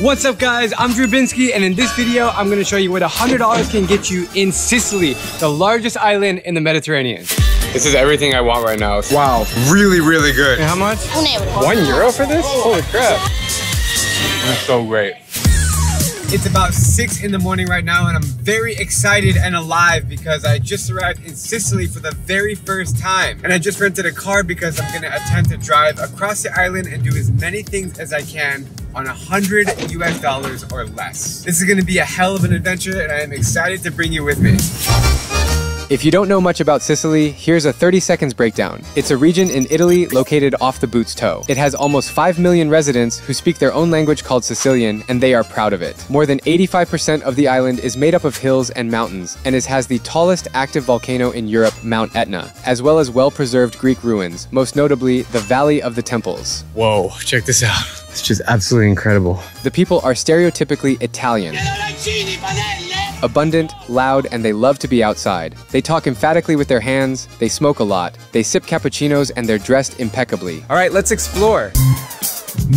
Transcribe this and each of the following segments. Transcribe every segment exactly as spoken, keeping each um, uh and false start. What's up guys, I'm Drew Binsky, and in this video, I'm gonna show you what one hundred dollars can get you in Sicily, the largest island in the Mediterranean. This is everything I want right now. Wow, really, really good. And how much? One euro for this? Holy crap. That's so great. It's about six in the morning right now, and I'm very excited and alive because I just arrived in Sicily for the very first time. And I just rented a car because I'm gonna attempt to drive across the island and do as many things as I can on one hundred U S dollars or less. This is gonna be a hell of an adventure, and I am excited to bring you with me. If you don't know much about Sicily, here's a thirty seconds breakdown. It's a region in Italy located off the boot's toe. It has almost five million residents who speak their own language called Sicilian, and they are proud of it. More than eighty-five percent of the island is made up of hills and mountains, and it has the tallest active volcano in Europe, Mount Etna, as well as well-preserved Greek ruins, most notably the Valley of the Temples. Whoa, check this out. It's just absolutely incredible. The people are stereotypically Italian. Abundant, loud, and they love to be outside. They talk emphatically with their hands, they smoke a lot, they sip cappuccinos, and they're dressed impeccably. All right, let's explore.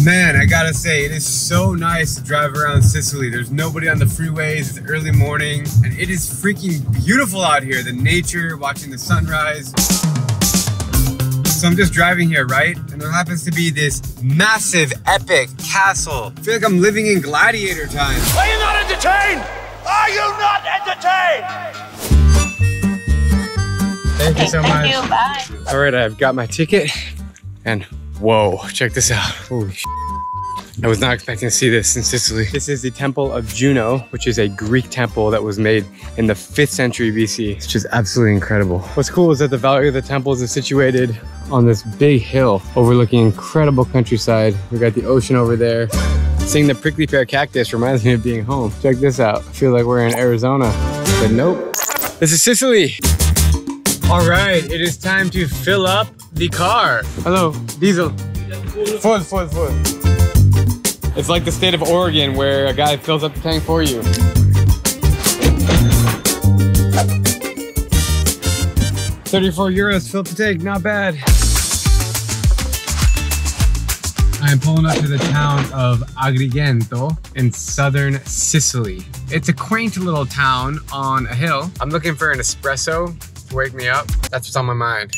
Man, I gotta say, it is so nice to drive around Sicily. There's nobody on the freeways, it's early morning, and it is freaking beautiful out here. The nature, watching the sunrise. So I'm just driving here, right? And there happens to be this massive, epic castle. I feel like I'm living in gladiator time. Are you not entertained? Are you not entertained? Thank you so much. Thank you, bye. All right, I've got my ticket, and whoa, check this out. Holy shit. I was not expecting to see this in Sicily. This is the Temple of Juno, which is a Greek temple that was made in the fifth century B C. It's just absolutely incredible. What's cool is that the Valley of the Temples is situated on this big hill overlooking incredible countryside. We got the ocean over there. Seeing the prickly pear cactus reminds me of being home. Check this out. I feel like we're in Arizona, but nope. This is Sicily. All right, it is time to fill up the car. Hello, diesel. Full, full, full. It's like the state of Oregon where a guy fills up the tank for you. thirty-four euros, filled the tank, not bad. I'm pulling up to the town of Agrigento in southern Sicily. It's a quaint little town on a hill. I'm looking for an espresso to wake me up. That's what's on my mind.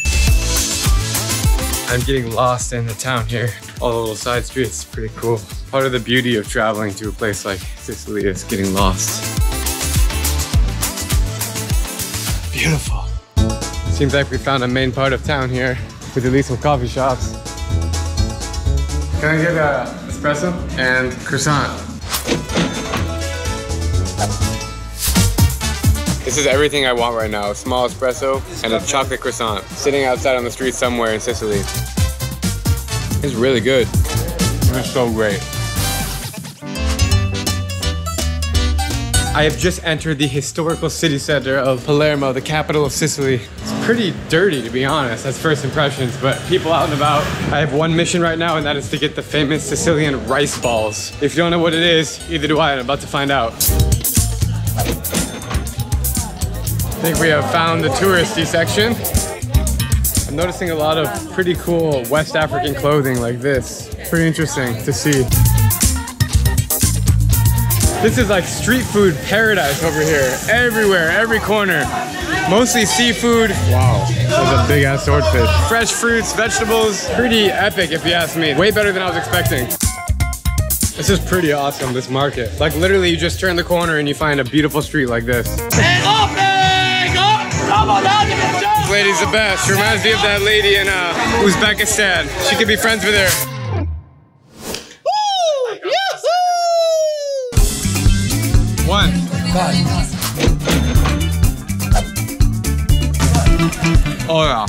I'm getting lost in the town here. All the little side streets, pretty cool. Part of the beauty of traveling to a place like Sicily is getting lost. Beautiful. Seems like we found a main part of town here with at least some coffee shops. Can I get an espresso and croissant? This is everything I want right now. A small espresso and a chocolate croissant sitting outside on the street somewhere in Sicily. It's really good. It's so great. I have just entered the historical city center of Palermo, the capital of Sicily. It's pretty dirty, to be honest. That's first impressions, but people out and about. I have one mission right now, and that is to get the famous Sicilian rice balls. If you don't know what it is, either do I, and I'm about to find out. I think we have found the touristy section. I'm noticing a lot of pretty cool West African clothing like this. Pretty interesting to see. This is like street food paradise over here. Everywhere, every corner. Mostly seafood. Wow, that's a big ass swordfish. Fresh fruits, vegetables. Pretty epic if you ask me. Way better than I was expecting. This is pretty awesome, this market. Like literally you just turn the corner and you find a beautiful street like this. This lady's the best. Reminds me of that lady in uh, Uzbekistan. She could be friends with her. One. Oh yeah.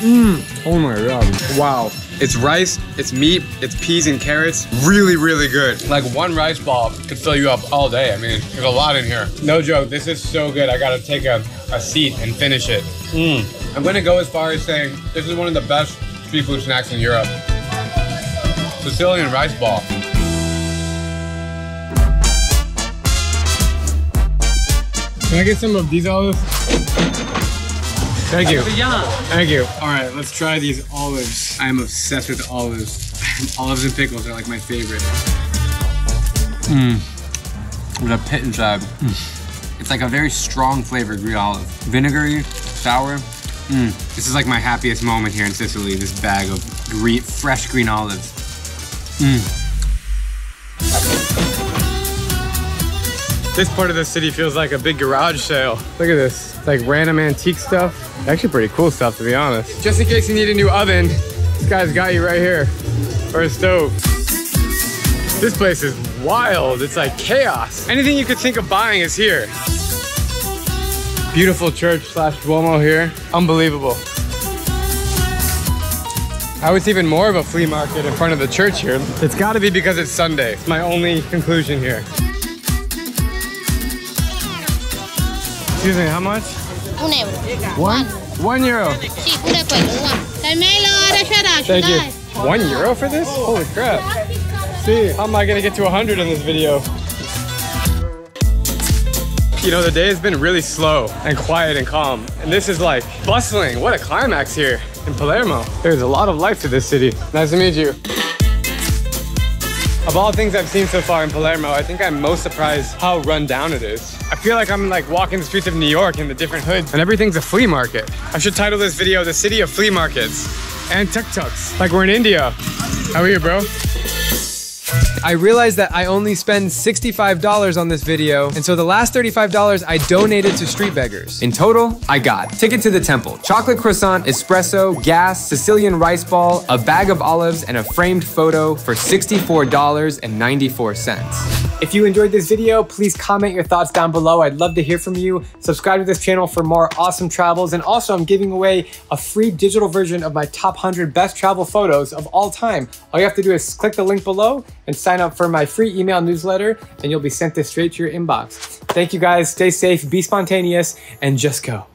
Mm. Oh my god. Wow. It's rice, it's meat, it's peas and carrots. Really, really good. Like one rice ball could fill you up all day. I mean, there's a lot in here. No joke, this is so good. I gotta take a, a seat and finish it. Mm. I'm gonna go as far as saying this is one of the best street food snacks in Europe. Sicilian rice ball. Can I get some of these olives? Thank you. Thank you. All right, let's try these olives. I am obsessed with olives. Olives and pickles are like my favorite. Mm. The pit inside. Mm. It's like a very strong flavored green olive. Vinegary, sour. Mm. This is like my happiest moment here in Sicily, this bag of green, fresh green olives. Mm. This part of the city feels like a big garage sale. Look at this, it's like random antique stuff. Actually pretty cool stuff, to be honest. Just in case you need a new oven, this guy's got you right here, or a stove. This place is wild, it's like chaos. Anything you could think of buying is here. Beautiful church slash Duomo here, unbelievable. How it's even more of a flea market in front of the church here. It's gotta be because it's Sunday. It's my only conclusion here. Excuse me, how much? Un euro. One? One euro. Thank you. One euro for this? Holy crap. See, how am I gonna get to a hundred in this video? You know, the day has been really slow and quiet and calm. And this is like bustling. What a climax here in Palermo. There's a lot of life to this city. Nice to meet you. Of all things I've seen so far in Palermo, I think I'm most surprised how run down it is. I feel like I'm like walking the streets of New York in the different hoods and everything's a flea market. I should title this video, The City of Flea Markets and Tuk-Tuks, like we're in India. How are you, bro? I realized that I only spend sixty-five dollars on this video, and so the last thirty-five dollars I donated to street beggars. In total, I got ticket to the temple, chocolate croissant, espresso, gas, Sicilian rice ball, a bag of olives, and a framed photo for sixty-four dollars and ninety-four cents. If you enjoyed this video, please comment your thoughts down below. I'd love to hear from you. Subscribe to this channel for more awesome travels, and also I'm giving away a free digital version of my top one hundred best travel photos of all time. All you have to do is click the link below and sign up for my free email newsletter, and you'll be sent this straight to your inbox. Thank you guys, stay safe, be spontaneous, and just go.